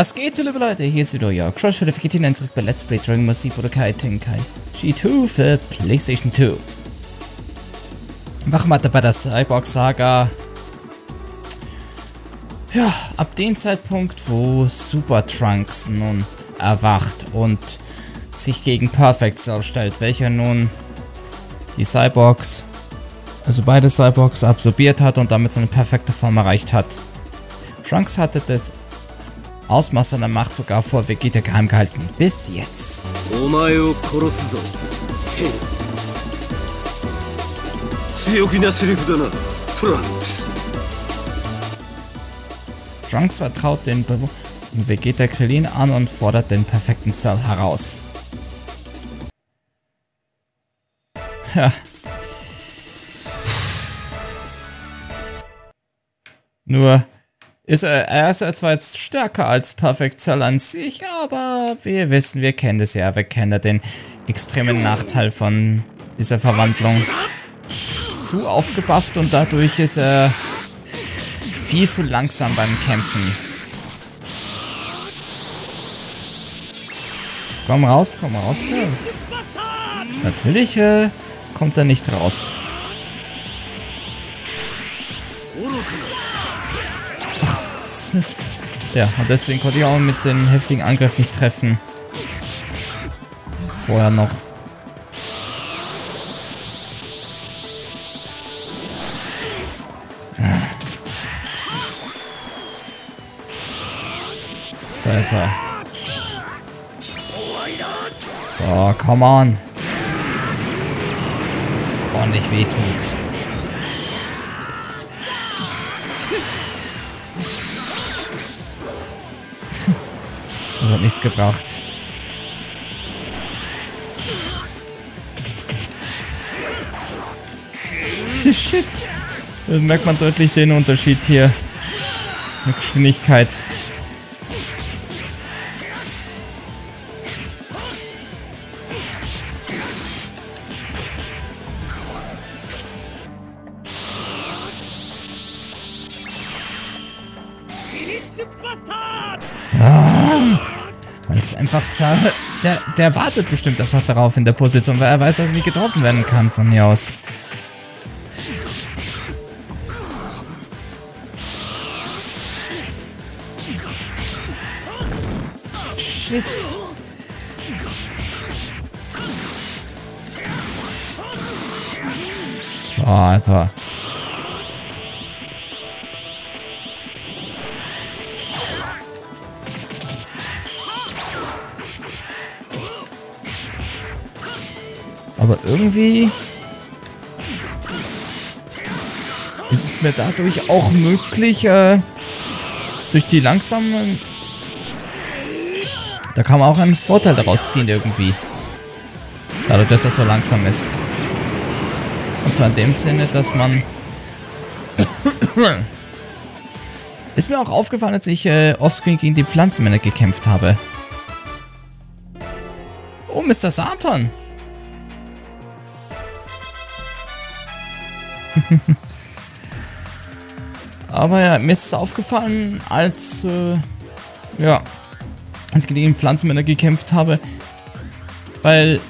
Was geht's, liebe Leute? Hier ist wieder euer Crush40Freak89 zurück bei Let's Play Dragon Ball Z Budokai Tenkaichi 2 für PlayStation 2. Machen wir dabei das Cyborg-Saga. Ja, ab dem Zeitpunkt, wo Super Trunks nun erwacht und sich gegen Perfect Cell stellt, welcher nun die Cyborgs, also beide Cyborgs, absorbiert hat und damit seine perfekte Form erreicht hat. Trunks hatte das Ausmaß seiner Macht sogar vor Vegeta geheim gehalten. Bis jetzt. Trunks vertraut den Vegeta Krillin an und fordert den perfekten Cell heraus. Ja. Nur er ist zwar jetzt stärker als Perfect Cell an sich, aber wir kennen das ja. Wir kennen ja den extremen Nachteil von dieser Verwandlung. Zu aufgebufft und dadurch ist er viel zu langsam beim Kämpfen. Komm raus, Cell. Natürlich kommt er nicht raus. Ach, ja, und deswegen konnte ich auch mit dem heftigen Angriff nicht treffen. Vorher noch. So, jetzt. So, come on. Das ordentlich wehtut. Das hat nichts gebracht. Shit. Da merkt man deutlich den Unterschied hier. Mit Geschwindigkeit. Einfach der wartet bestimmt einfach darauf in der Position, weil er weiß, dass er nicht getroffen werden kann von hier aus. Shit. So, Alter. Aber irgendwie ist es mir dadurch auch möglich, durch die langsamen... Da kann man auch einen Vorteil daraus ziehen irgendwie. Dadurch, dass das so langsam ist. Und zwar in dem Sinne, dass man... Ist mir auch aufgefallen, als ich offscreen gegen die Pflanzenmänner gekämpft habe. Oh, Mr. Satan! Aber ja, mir ist es aufgefallen, als als ich gegen den Pflanzenmänner gekämpft habe, weil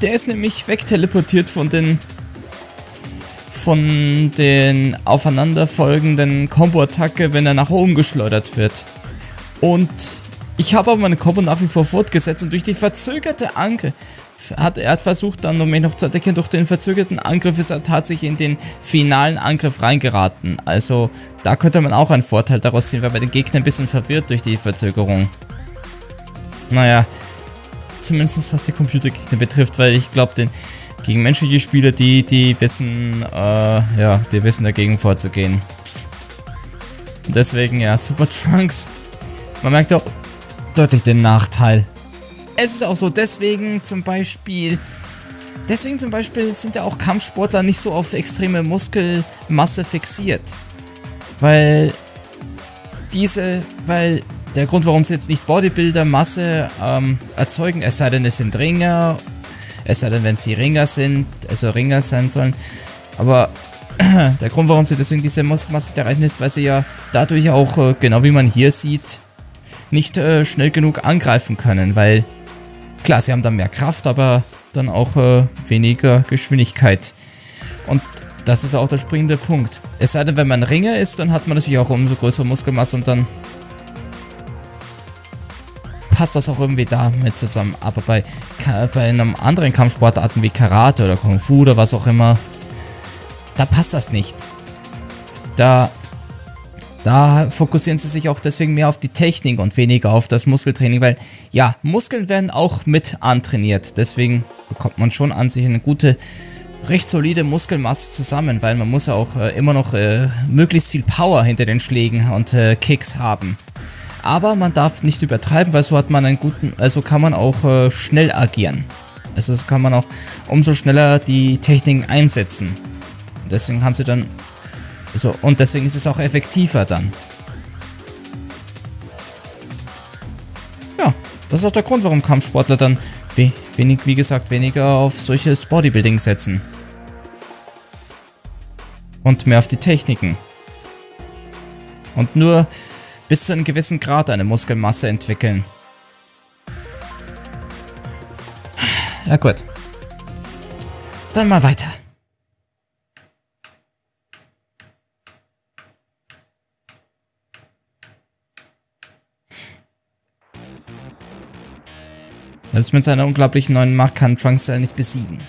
der ist nämlich wegteleportiert von den aufeinanderfolgenden Combo-Attacke, wenn er nach oben geschleudert wird. Und ich habe aber meine Combo nach wie vor fortgesetzt und durch die verzögerte Angriff hat er versucht, dann um mich noch zu attackieren. Durch den verzögerten Angriff ist er tatsächlich in den finalen Angriff reingeraten. Also da könnte man auch einen Vorteil daraus ziehen, weil bei den Gegnern ein bisschen verwirrt durch die Verzögerung. Naja, zumindest was die Computergegner betrifft, weil ich glaube, gegen menschliche Spieler, die wissen, die wissen dagegen vorzugehen. Und deswegen, ja, Super Trunks. Man merkt auch deutlich den Nachteil. Es ist auch so, deswegen zum Beispiel sind ja auch Kampfsportler nicht so auf extreme Muskelmasse fixiert. Weil der Grund, warum sie jetzt nicht Bodybuilder-Masse erzeugen, es sei denn, es sind Ringer, es sei denn, wenn sie Ringer sind, also Ringer sein sollen, aber der Grund, warum sie deswegen diese Muskelmasse erreichen, ist, weil sie ja dadurch auch, genau wie man hier sieht, nicht schnell genug angreifen können, weil klar, sie haben dann mehr Kraft, aber dann auch weniger Geschwindigkeit. Und das ist auch der springende Punkt. Es sei denn, wenn man Ringer ist, dann hat man natürlich auch umso größere Muskelmasse und dann passt das auch irgendwie damit zusammen. Aber bei einem anderen Kampfsportarten wie Karate oder Kung Fu oder was auch immer, da passt das nicht. Da fokussieren sie sich auch deswegen mehr auf die Technik und weniger auf das Muskeltraining, weil ja, Muskeln werden auch mit antrainiert. Deswegen bekommt man schon an sich eine gute, recht solide Muskelmasse zusammen, weil man muss ja auch immer noch möglichst viel Power hinter den Schlägen und Kicks haben. Aber man darf nicht übertreiben, weil so hat man einen guten, also kann man auch schnell agieren. Also so kann man auch umso schneller die Techniken einsetzen. Und deswegen haben sie dann so, und deswegen ist es auch effektiver dann. Ja, das ist auch der Grund, warum Kampfsportler dann, wie gesagt, weniger auf solches Bodybuilding setzen. Und mehr auf die Techniken. Und nur bis zu einem gewissen Grad eine Muskelmasse entwickeln. Ja gut. Dann mal weiter. Selbst mit seiner unglaublichen neuen Macht kann Trunks Cell nicht besiegen.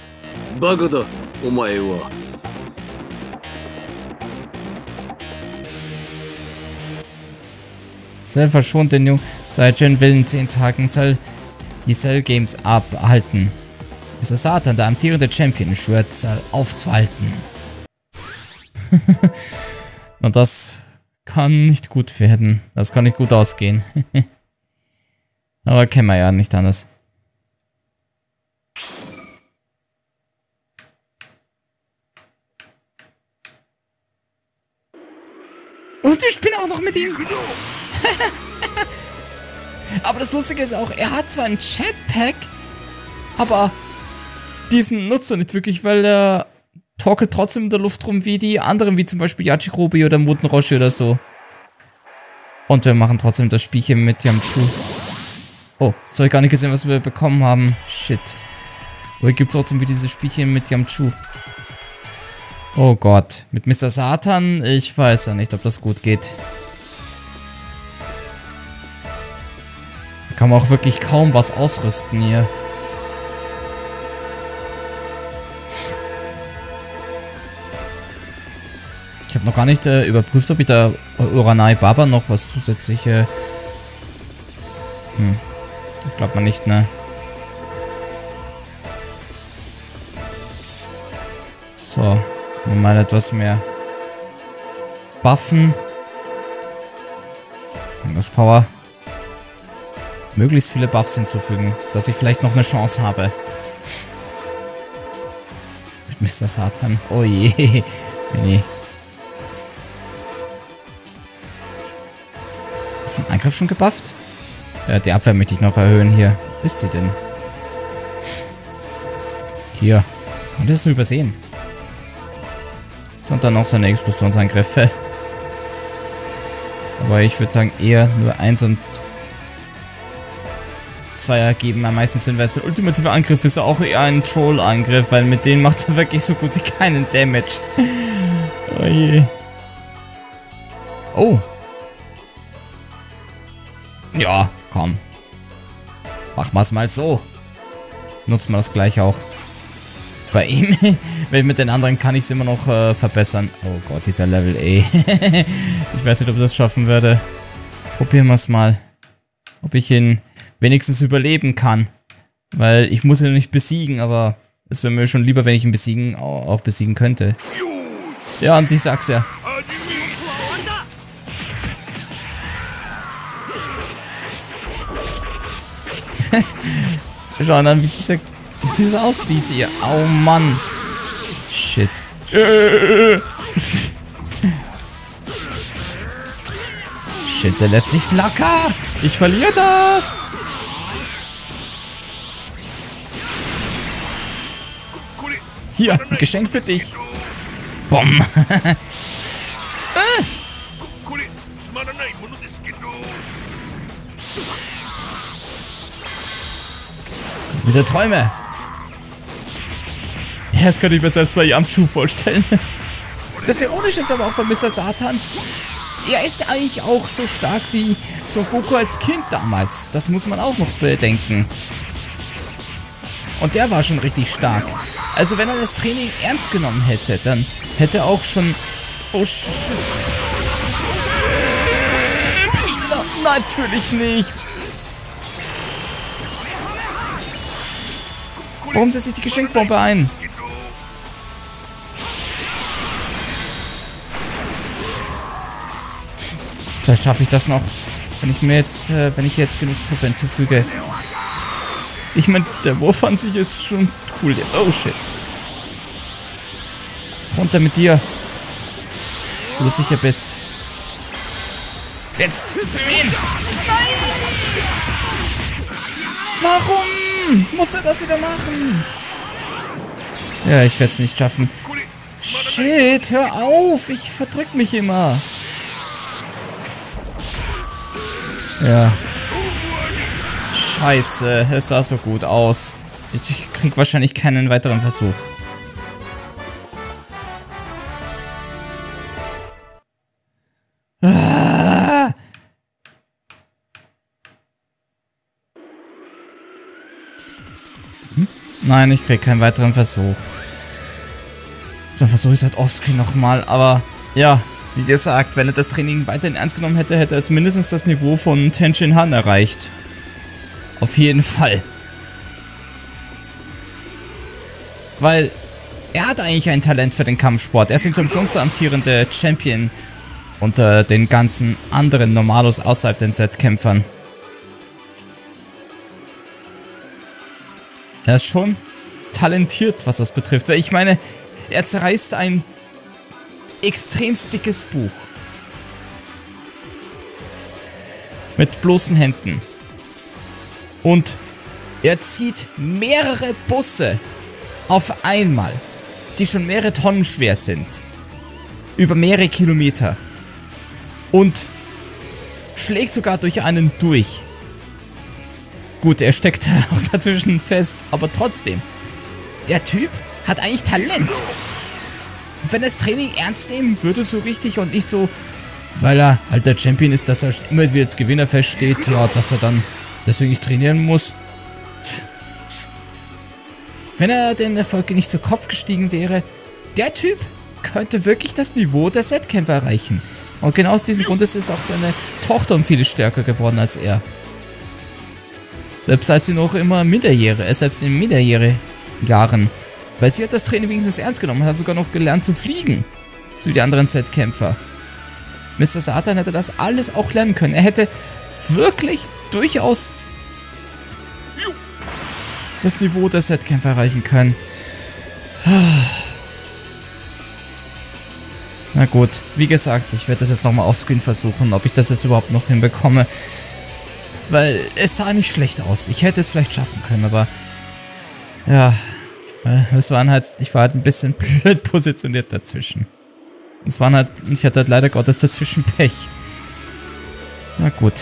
Cell verschont den jungen Saiyajin, will in 10 Tagen die Cell Games abhalten. Mr. Satan, der amtierende Champion, schwört Cell aufzuhalten. Und das kann nicht gut werden. Das kann nicht gut ausgehen. Aber kennen wir ja nicht anders. Und ich bin auch noch mit ihm. Aber das Lustige ist auch, er hat zwar einen Jetpack, aber diesen nutzt er nicht wirklich, weil er torkelt trotzdem in der Luft rum wie die anderen, wie zum Beispiel Yachikrobi oder Mutenroshi oder so. Und wir machen trotzdem das Spielchen mit Yamcha. Oh, jetzt habe ich gar nicht gesehen, was wir bekommen haben. Shit. Aber hier gibt es trotzdem wieder diese Spielchen mit Yamcha. Oh Gott. Mit Mr. Satan? Ich weiß ja nicht, ob das gut geht. Da kann man auch wirklich kaum was ausrüsten hier. Ich habe noch gar nicht überprüft, ob ich da Uranai Baba noch was zusätzliche... Das glaubt man nicht, ne? So, mal etwas mehr buffen. Angriffs Power. Möglichst viele Buffs hinzufügen, dass ich vielleicht noch eine Chance habe. Mit Mr. Satan. Oh je. Nee. Ist mein Angriff schon gebufft? Die Abwehr möchte ich noch erhöhen hier. Wo ist sie denn? Hier. Konnte ich das nur übersehen? Und dann noch seine Explosionsangriffe. Aber ich würde sagen, eher nur 1 und 2 ergeben am meisten Sinn, weil sein ultimativer Angriff ist ja auch eher ein Troll-Angriff, weil mit denen macht er wirklich so gut wie keinen Damage. Oh je. Oh. Ja, komm. Machen wir es mal so. Nutzt man das gleich auch. Bei ihm. Mit den anderen kann ich es immer noch verbessern. Oh Gott, dieser Level, ey. Ich weiß nicht, ob ich das schaffen würde. Probieren wir es mal. Ob ich ihn wenigstens überleben kann. Weil ich muss ihn nicht besiegen, aber es wäre mir schon lieber, wenn ich ihn besiegen, auch besiegen könnte. Ja, und ich sag's ja. Schauen dann, wie es aussieht hier. Oh Mann. Shit. Shit, der lässt nicht locker. Ich verliere das. Hier, ein Geschenk für dich. Bumm. Diese Träume! Ja, das könnte ich mir selbst bei Yamcha vorstellen. Das Ironische ist aber auch bei Mr. Satan. Er ist eigentlich auch so stark wie Son Goku als Kind damals. Das muss man auch noch bedenken. Und der war schon richtig stark. Also wenn er das Training ernst genommen hätte, dann hätte er auch schon... Oh shit. Bin schneller. Natürlich nicht. Warum setze ich die Geschenkbombe ein? Vielleicht schaffe ich das noch, wenn ich mir jetzt, wenn ich jetzt genug Treffer hinzufüge. Ich meine, der Wurf an sich ist schon cool. Oh shit. Runter mit dir. Wo du sicher bist. Jetzt! Zu ihm! Nein! Warum muss er das wieder machen? Ja, ich werde es nicht schaffen. Shit, hör auf! Ich verdrück mich immer. Ja. Scheiße, es sah so gut aus. Ich krieg wahrscheinlich keinen weiteren Versuch. Ah! Hm? Nein, ich krieg keinen weiteren Versuch. Dann versuche ich es halt offscreen nochmal, aber ja. Wie gesagt, wenn er das Training weiterhin ernst genommen hätte, hätte er zumindest das Niveau von Tenshinhan erreicht. Auf jeden Fall. Weil er hat eigentlich ein Talent für den Kampfsport. Er ist nicht umsonst der amtierende Champion unter den ganzen anderen Normalos außerhalb den Z-Kämpfern. Er ist schon talentiert, was das betrifft. Weil ich meine, er zerreißt ein extremst dickes Buch. Mit bloßen Händen. Und er zieht mehrere Busse auf einmal, die schon mehrere Tonnen schwer sind. Über mehrere Kilometer. Und schlägt sogar durch einen durch. Gut, er steckt auch dazwischen fest, aber trotzdem. Der Typ hat eigentlich Talent. Und wenn er das Training ernst nehmen würde, so richtig und nicht so, weil er halt der Champion ist, dass er immer wieder als Gewinner feststeht, ja, dass er dann deswegen nicht trainieren muss. Wenn er den Erfolg nicht zu Kopf gestiegen wäre, der Typ könnte wirklich das Niveau der Z-Kämpfer erreichen. Und genau aus diesem Grund ist es auch seine Tochter um viele stärker geworden als er. Selbst als sie noch immer selbst in Minderjährigen Jahren. Weil sie hat das Training wenigstens ernst genommen, hat sogar noch gelernt zu fliegen. So wie die anderen Z-Kämpfer. Mr. Satan hätte das alles auch lernen können. Er hätte wirklich durchaus das Niveau der Z-Kämpfer erreichen können. Na gut, wie gesagt, ich werde das jetzt nochmal offscreen versuchen, ob ich das jetzt überhaupt noch hinbekomme. Weil es sah nicht schlecht aus. Ich hätte es vielleicht schaffen können, aber ja... Ich war halt ein bisschen blöd positioniert dazwischen. Ich hatte halt leider Gottes dazwischen Pech. Na gut.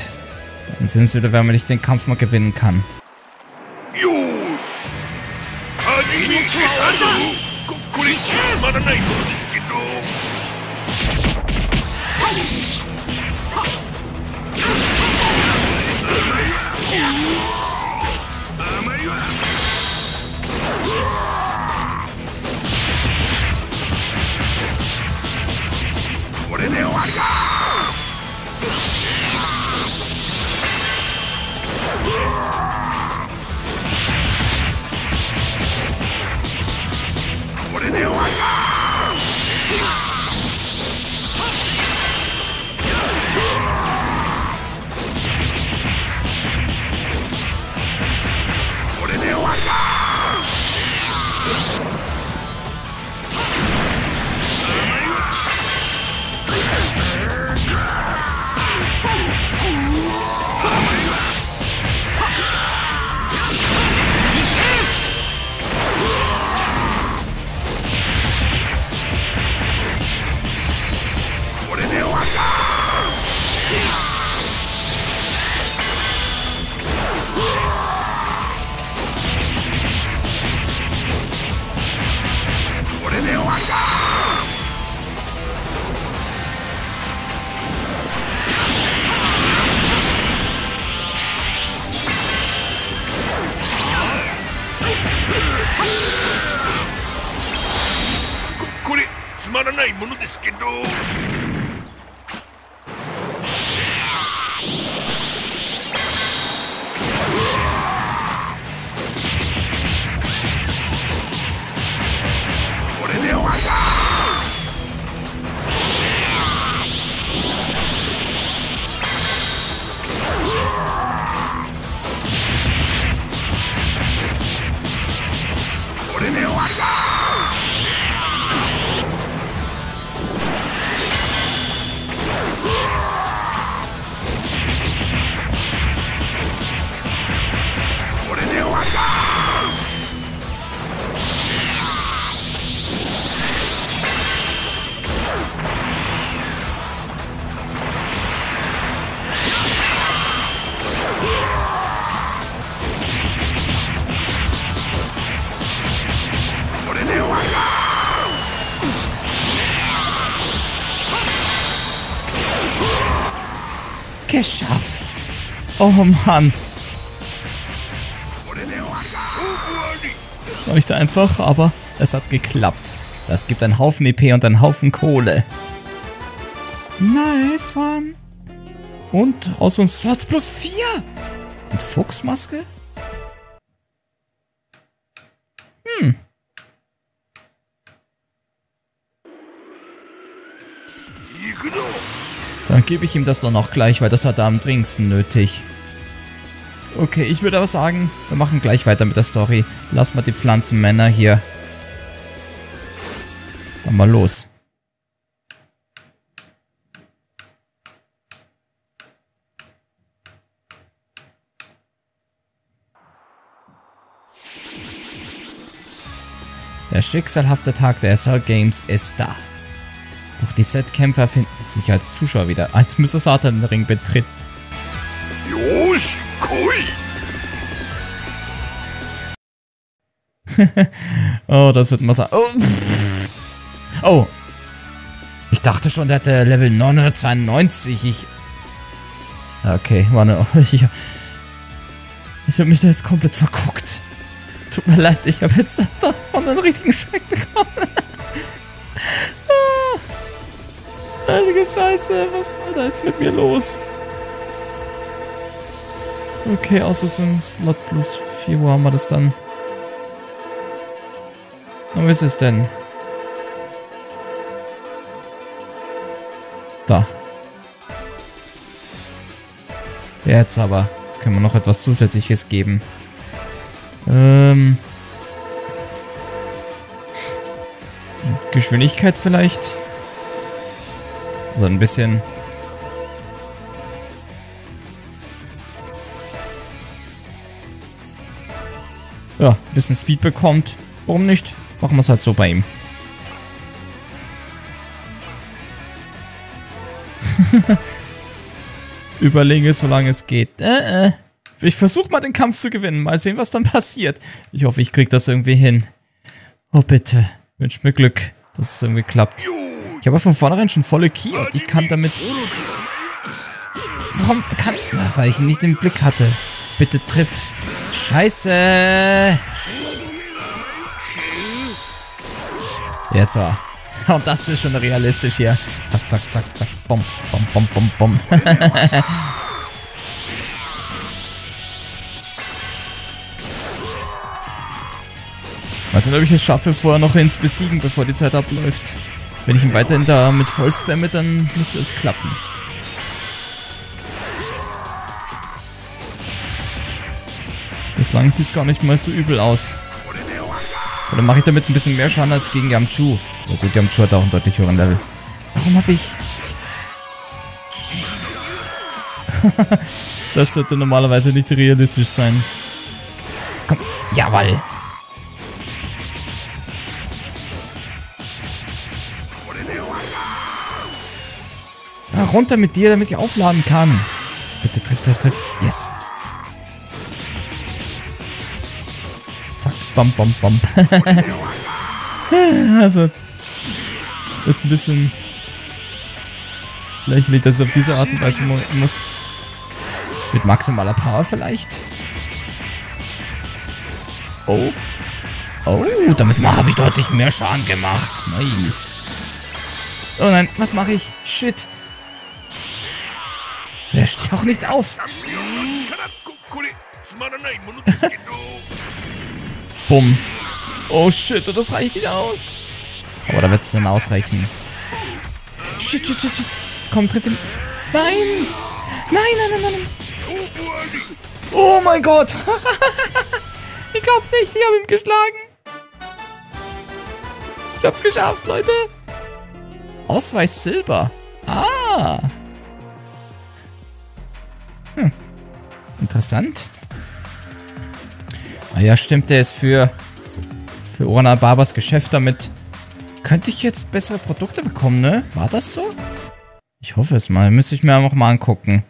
Dann sind es wieder, wenn man nicht den Kampf mal gewinnen kann. これつまらないものですけど。これで終わりだ。 Geschafft! Oh Mann! Das war nicht einfach, aber es hat geklappt. Das gibt einen Haufen EP und einen Haufen Kohle. Nice one! Und aus uns Slots plus 4! Und Fuchsmaske? Hm. Dann gebe ich ihm das dann auch gleich, weil das hat er am dringendsten nötig. Okay, ich würde aber sagen, wir machen gleich weiter mit der Story. Lass mal die Pflanzenmänner hier. Dann mal los. Der schicksalhafte Tag der SL Games ist da. Doch die Z-Kämpfer finden sich als Zuschauer wieder, als Mr. Satan den Ring betritt. Oh, das wird Massaker. Oh, oh! Ich dachte schon, der hätte Level 992. Okay, war nur. Ich hab mich da jetzt komplett verguckt. Tut mir leid, ich habe jetzt von den richtigen Schreck bekommen. Heilige Scheiße, was war da jetzt mit mir los? Okay, außer so ein Slot plus 4, wo haben wir das dann? Wo ist es denn? Da. Jetzt aber. Jetzt können wir noch etwas Zusätzliches geben. Geschwindigkeit vielleicht? So ein bisschen. Ja, ein bisschen Speed bekommt. Warum nicht? Machen wir es halt so bei ihm. Überlege, solange es geht. Ich versuche mal den Kampf zu gewinnen. Mal sehen, was dann passiert. Ich hoffe, ich kriege das irgendwie hin. Oh, bitte. Wünsch mir Glück, dass es irgendwie klappt. Ich habe von vornherein schon volle Ki und ich kann damit... Warum kann... Weil ich ihn nicht im Blick hatte. Bitte triff. Scheiße! Jetzt aber. Und das ist schon realistisch hier. Zack, zack, zack, zack. Bom, bom, bom, bom, bom. Weiß nicht, ob ich es schaffe, vorher noch ihn zu besiegen, bevor die Zeit abläuft. Wenn ich ihn weiterhin da mit voll spamme, dann müsste es klappen. Bislang sieht es gar nicht mal so übel aus. Oder mache ich damit ein bisschen mehr Schaden als gegen Yamcha? Na gut, Yamcha hat auch einen deutlich höheren Level. Warum habe ich... Das sollte normalerweise nicht realistisch sein. Komm, jawohl! Runter mit dir, damit ich aufladen kann. So, bitte triff, triff, triff. Yes. Zack, bam, bam, bam. Also, ist ein bisschen lächerlich, dass ich auf diese Art und Weise muss. Mit maximaler Power vielleicht? Oh. Oh, damit habe ich deutlich mehr Schaden gemacht. Nice. Oh nein, was mache ich? Shit. Der steht auch nicht auf. Bumm. Oh shit, und das reicht nicht aus. Aber da wird es dann ausreichen. Shit, shit, shit, shit. Komm, triff ihn. Nein! Nein, nein, nein, nein. Oh mein Gott. Ich glaub's nicht, ich habe ihn geschlagen. Ich hab's geschafft, Leute. Ausweis Silber. Ah. Hm. Interessant. Ah ja, stimmt, der ist für Uranai Babas Geschäft damit. Könnte ich jetzt bessere Produkte bekommen, ne? War das so? Ich hoffe es mal. Müsste ich mir einfach mal angucken.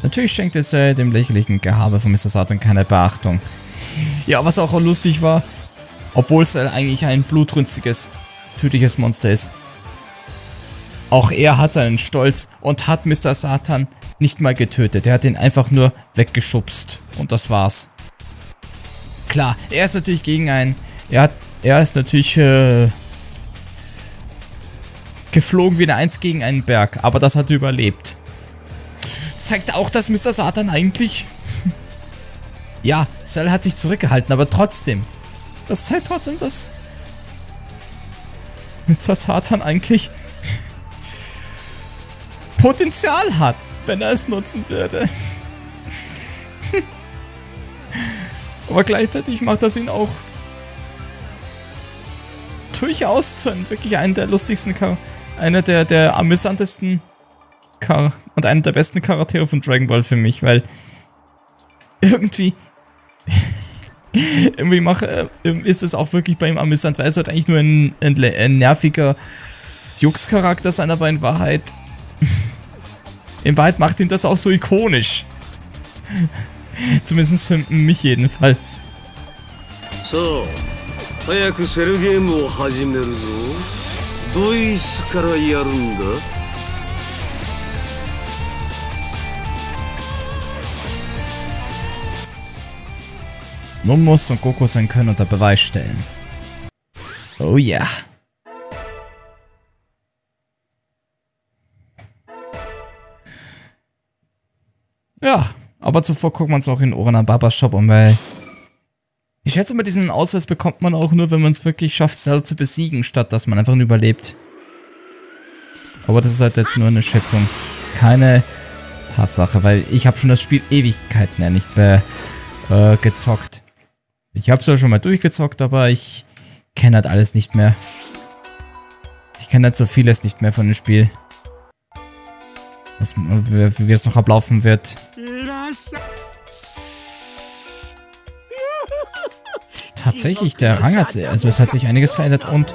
Natürlich schenkt es dem lächerlichen Gehabe von Mr. Satan keine Beachtung. Ja, was auch lustig war, obwohl es eigentlich ein blutrünstiges, tödliches Monster ist. Auch er hat seinen Stolz und hat Mr. Satan nicht mal getötet. Er hat ihn einfach nur weggeschubst und das war's. Klar, er ist natürlich gegen einen... Er ist natürlich... geflogen wie eine Eins gegen einen Berg, aber das hat er überlebt. Zeigt auch, dass Mr. Satan eigentlich... ja, Cell hat sich zurückgehalten, aber trotzdem. Das zeigt trotzdem, dass... Mr. Satan eigentlich... Potenzial hat, wenn er es nutzen würde. Aber gleichzeitig macht das ihn auch durchaus zu einem, wirklich einen der lustigsten, einer der amüsantesten und einen der besten Charaktere von Dragon Ball für mich, weil irgendwie ist es auch wirklich bei ihm amüsant, weil es halt eigentlich nur ein nerviger Jux-Charakter sein, aber in Wahrheit macht ihn das auch so ikonisch. Zumindest für mich jedenfalls. So, nun muss Son Goku sein Können unter Beweis stellen. Oh ja. Yeah. Ja, aber zuvor guckt man es auch in Uranai Babas Shop um, weil... Ich schätze mal, diesen Ausweis bekommt man auch nur, wenn man es wirklich schafft, Cell zu besiegen, statt dass man einfach nur überlebt. Aber das ist halt jetzt nur eine Schätzung. Keine Tatsache, weil ich habe schon das Spiel Ewigkeiten ja nicht mehr gezockt. Ich habe es ja schon mal durchgezockt, aber ich kenne halt alles nicht mehr. Ich kenne halt so vieles nicht mehr von dem Spiel. Wie es noch ablaufen wird. Tatsächlich, der Rang hat sich, also es hat sich einiges verändert und...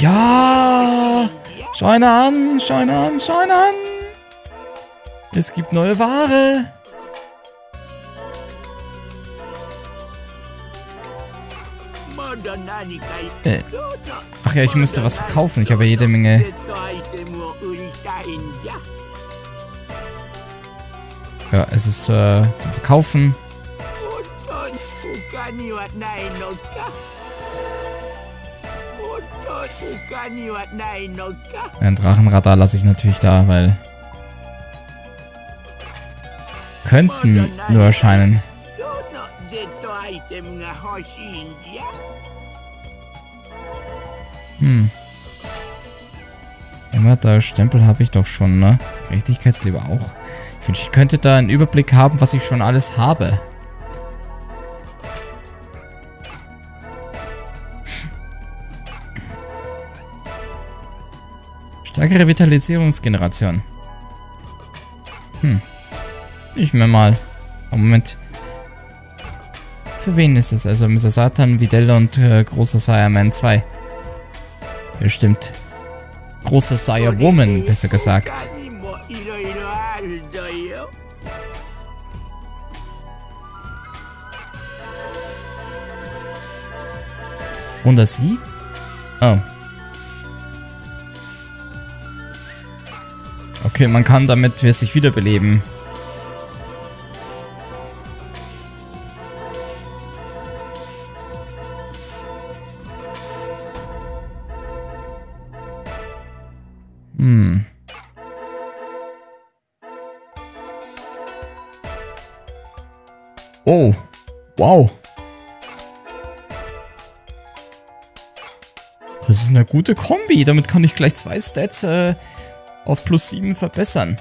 Ja! Schau ihn an, schau ihn an, schau ihn an! Es gibt neue Ware! Ach ja, ich müsste was verkaufen, ich habe ja jede Menge... Ja, es ist zum Verkaufen. Ein Drachenradar lasse ich natürlich da, weil... Könnten nur erscheinen. Hm. Immer da Stempel habe ich doch schon, ne? Gerechtigkeitsleber auch. Ich wünschte, ich könnte da einen Überblick haben, was ich schon alles habe. Stärkere Vitalisierungsgeneration. Hm. Ich mir mal. Moment. Für wen ist es? Also Mr. Satan, Videl und großer Saiya Man 2. Bestimmt. Große Saiya Woman, besser gesagt. Und das sie? Oh. Okay, man kann damit sich wiederbeleben. Oh, wow. Das ist eine gute Kombi. Damit kann ich gleich zwei Stats auf +7 verbessern.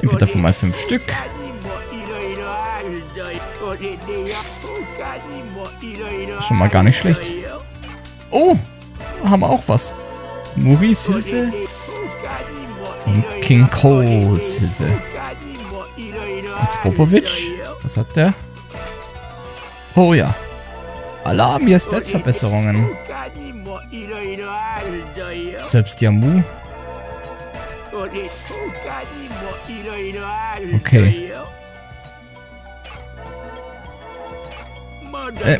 Nehmen wir davon mal 5 Stück. Ist schon mal gar nicht schlecht. Oh, haben wir auch was. Muris Hilfe. Und King Coles Hilfe. Und Spopovich. Was hat der? Oh ja. Alarm, hier Stats-Verbesserungen. Selbst Yamu. Okay.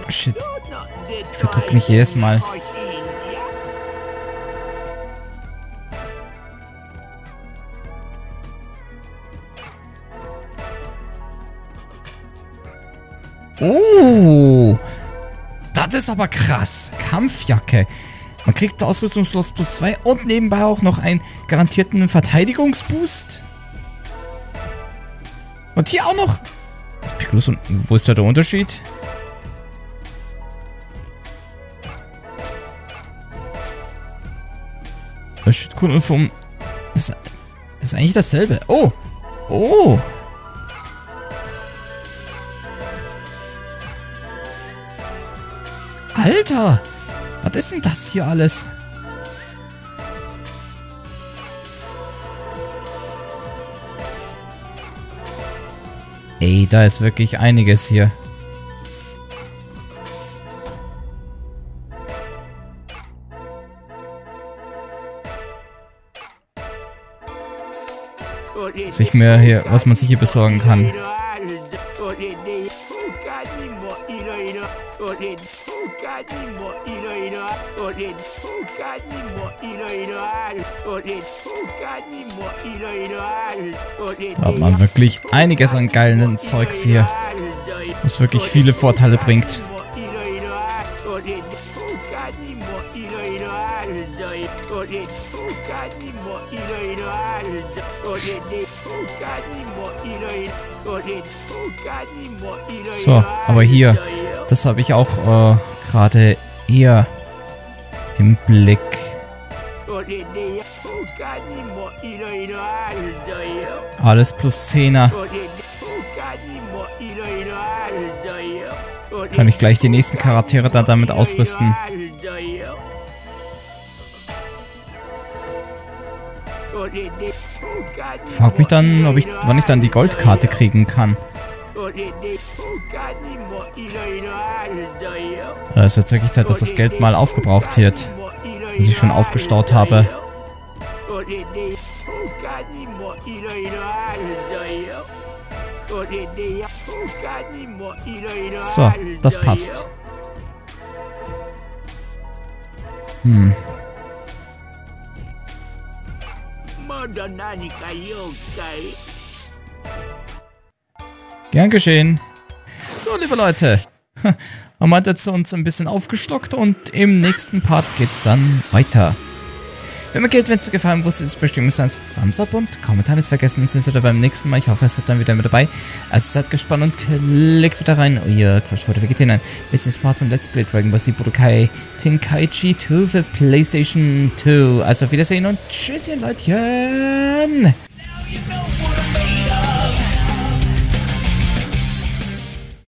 Shit. Ich verdrück mich jedes Mal. Oh, das ist aber krass. Kampfjacke. Man kriegt da Ausrüstungslos +2 und nebenbei auch noch einen garantierten Verteidigungsboost. Und hier auch noch. Wo ist da der Unterschied? Schildkundenform. Das ist eigentlich dasselbe. Oh. Oh. Alter, was ist denn das hier alles? Ey, da ist wirklich einiges hier. Sich mehr hier, was man sich hier besorgen kann. Da hat man wirklich einiges an geilen Zeugs hier, was wirklich viele Vorteile bringt. So, aber hier, das habe ich auch gerade eher im Blick. Alles +10er. Kann ich gleich die nächsten Charaktere da damit ausrüsten. Frag mich dann, wann ich dann die Goldkarte kriegen kann. Es ist jetzt wirklich Zeit, dass das Geld mal aufgebraucht wird, was ich schon aufgestaut habe. So, das passt. Hm. Gern geschehen. So, liebe Leute, haben wir jetzt uns ein bisschen aufgestockt und im nächsten Part geht's dann weiter. Wenn mir gefällt, wenn es dir gefallen wusste, ist bestimmt ein Thumbs up und Kommentar nicht vergessen. Sind Sie dabei beim nächsten Mal. Ich hoffe, ihr seid dann wieder mit dabei. Also seid gespannt und klickt wieder rein. Euer Crush40Freak89. Bisschen smart und Let's Play Dragon Ball Z Budokai Tenkaichi 2 für PlayStation 2. Also auf Wiedersehen und Tschüsschen, Leutchen!